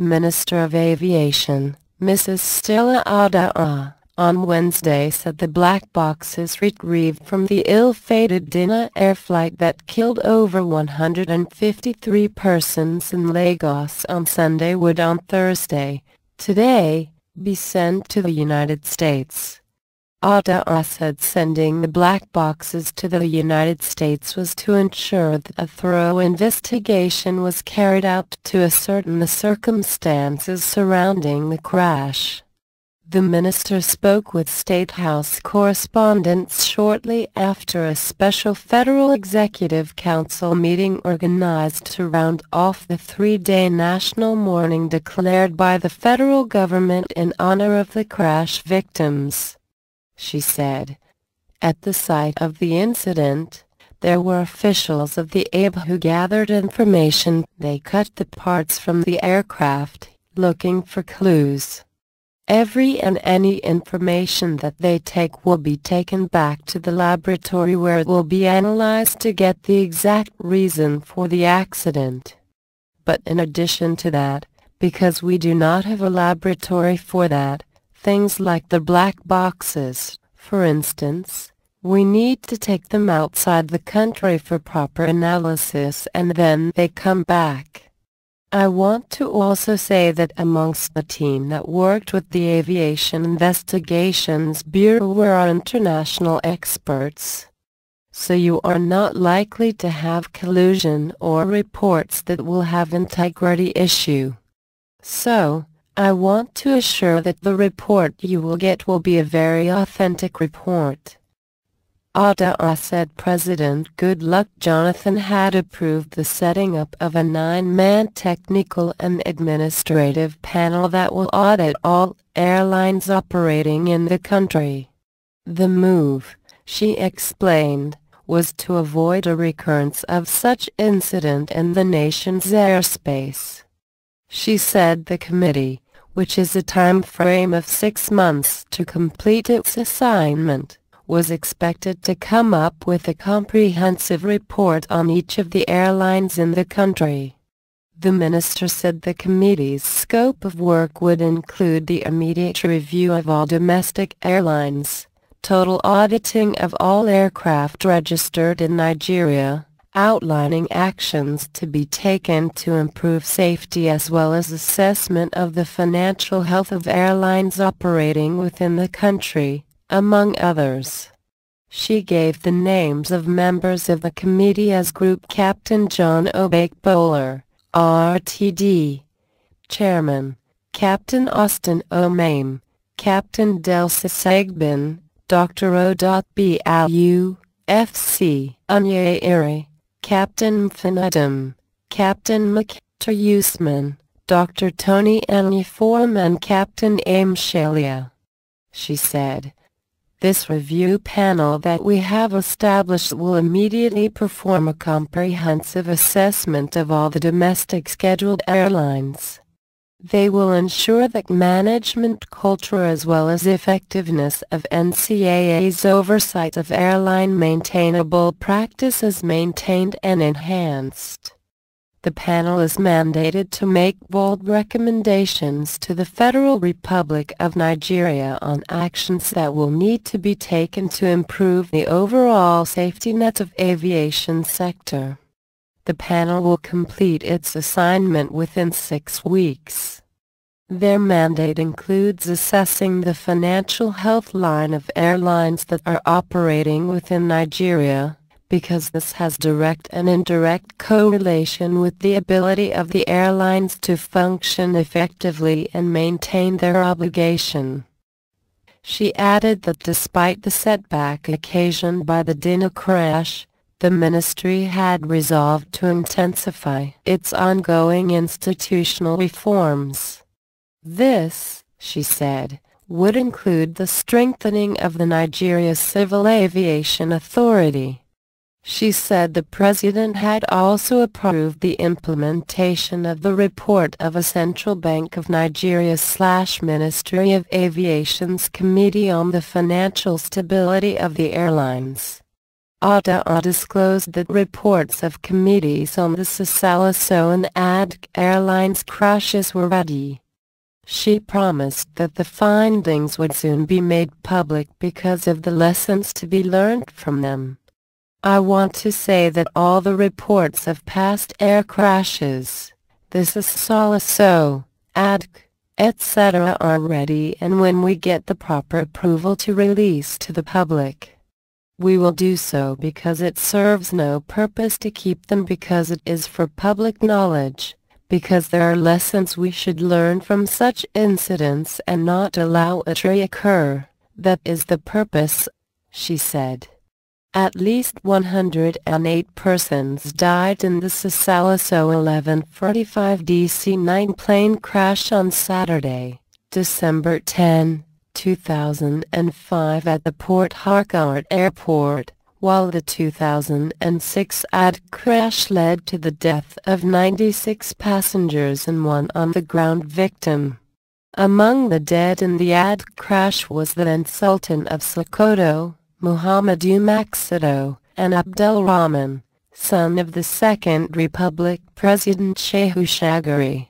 Minister of Aviation, Mrs. Stella Oduah, on Wednesday said the black boxes retrieved from the ill-fated Dana Air flight that killed over 153 persons in Lagos on Sunday would on Thursday, today, be sent to the United States. Oduah said sending the black boxes to the United States was to ensure that a thorough investigation was carried out to ascertain the circumstances surrounding the crash. The minister spoke with State House correspondents shortly after a special Federal Executive Council meeting organized to round off the three-day national mourning declared by the federal government in honor of the crash victims. She said, at the site of the incident, there were officials of the ABH who gathered information. They cut the parts from the aircraft, looking for clues. Every and any information that they take will be taken back to the laboratory where it will be analyzed to get the exact reason for the accident. But in addition to that, because we do not have a laboratory for that, things like the black boxes, for instance, we need to take them outside the country for proper analysis and then they come back. I want to also say that amongst the team that worked with the Aviation Investigations Bureau were our international experts. So you are not likely to have collusion or reports that will have integrity issue. So, I want to assure that the report you will get will be a very authentic report. Oduah said President Goodluck Jonathan had approved the setting up of a 9-man technical and administrative panel that will audit all airlines operating in the country. The move, she explained, was to avoid a recurrence of such incident in the nation's airspace. She said the committee, which is a time frame of 6 months to complete its assignment, was expected to come up with a comprehensive report on each of the airlines in the country. The minister said the committee's scope of work would include the immediate review of all domestic airlines, total auditing of all aircraft registered in Nigeria, outlining actions to be taken to improve safety as well as assessment of the financial health of airlines operating within the country, among others. She gave the names of members of the committee as Group Captain John O'Bake Bowler, RTD, Chairman, Captain Austin O'Maim, Captain Delsa Segbin, Dr. O.B.L.U., F.C. Anyeri, Captain Mfinadam, Captain McTayusman, Dr. Tony Aniform and Captain Amshelia. She said, this review panel that we have established will immediately perform a comprehensive assessment of all the domestic scheduled airlines. They will ensure that management culture as well as effectiveness of NCAA's oversight of airline maintainable practice is maintained and enhanced. The panel is mandated to make bold recommendations to the Federal Republic of Nigeria on actions that will need to be taken to improve the overall safety net of aviation sector. The panel will complete its assignment within 6 weeks. Their mandate includes assessing the financial health line of airlines that are operating within Nigeria, because this has direct and indirect correlation with the ability of the airlines to function effectively and maintain their obligation. She added that despite the setback occasioned by the Dana crash, the ministry had resolved to intensify its ongoing institutional reforms. This, she said, would include the strengthening of the Nigeria Civil Aviation Authority. She said the President had also approved the implementation of the report of a Central Bank of Nigeria/Ministry of Aviation's Committee on the Financial Stability of the Airlines. Oduah disclosed that reports of committees on the Sosoliso and ADC Airlines crashes were ready. She promised that the findings would soon be made public because of the lessons to be learned from them. I want to say that all the reports of past air crashes, the Sosoliso, ADC, etc. are ready, and when we get the proper approval to release to the public, we will do so, because it serves no purpose to keep them, because it is for public knowledge, because there are lessons we should learn from such incidents and not allow it to reoccur. That is the purpose, she said. At least 108 persons died in the Sosoliso 1145 DC-9 plane crash on Saturday, December 10, 2005 at the Port Harcourt Airport, while the 2006 ADC crash led to the death of 96 passengers and one on-the-ground victim. Among the dead in the ADC crash was the then Sultan of Sokoto, Muhammadu Maccido, and Abdelrahman, son of the Second Republic President Shehu Shagari.